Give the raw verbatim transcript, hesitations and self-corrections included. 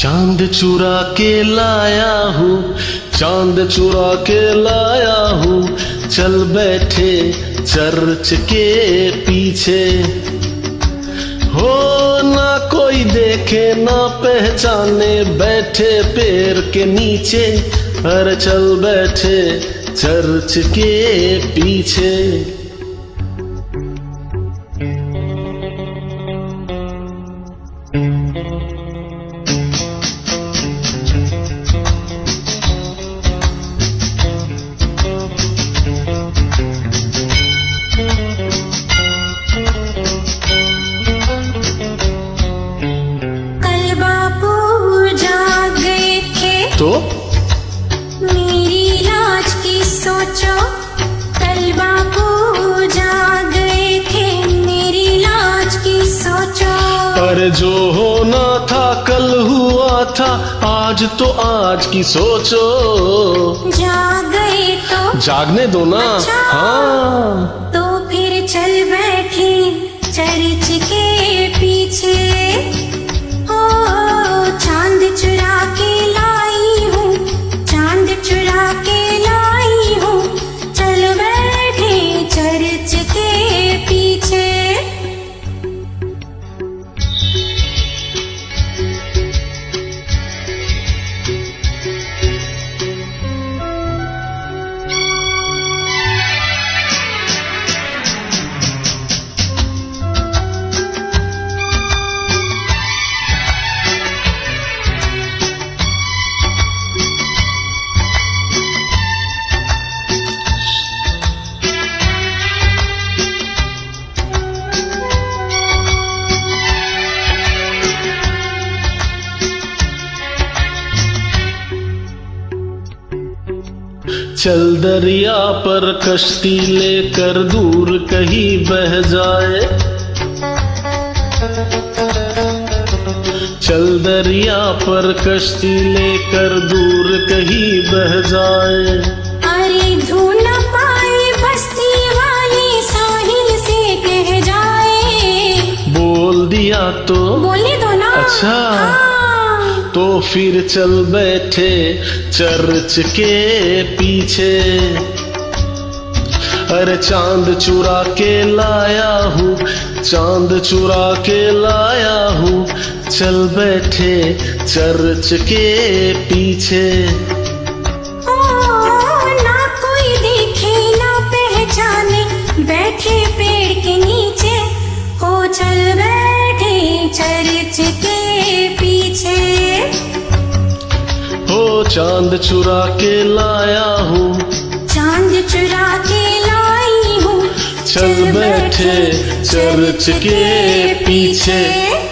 चांद चुरा के लाया हूँ, चांद चुरा के लाया हूँ, चल बैठे चर्च के पीछे। हो ना कोई देखे ना पहचाने, बैठे पेड़ के नीचे, अरे चल बैठे चर्च के पीछे। तो मेरी लाज की सोचो, कल बापू जाग गए थे, मेरी लाज की सोचो। अरे जो होना था कल हुआ था, आज तो आज की सोचो। जाग गए तो जागने दो ना। अच्छा, हाँ तो फिर चल बैठे चर्च के पीछे। ओ चांद चुरा के चल दरिया पर कश्ती लेकर दूर कहीं बह जाए, चल दरिया पर कश्ती लेकर दूर कहीं बह जाए। अरे ढूंढ ना पाए बस्ती वाली साहिल से कह जाए। बोल दिया तो बोलने दो ना। अच्छा हाँ। तो फिर चल बैठे चर्च के पीछे। अरे चांद चुरा के लाया हूँ, चांद चुरा के लाया हूँ, चल बैठे चर्च के पीछे। ओ ना कोई देखे ना पहचाने, बैठे पेड़ के नीचे, हो चल बैठे चर्च के पीछे। हो चांद चुरा के लाया हूँ, चांद चुरा के लाई हूँ, चल बैठे चर्च के पीछे।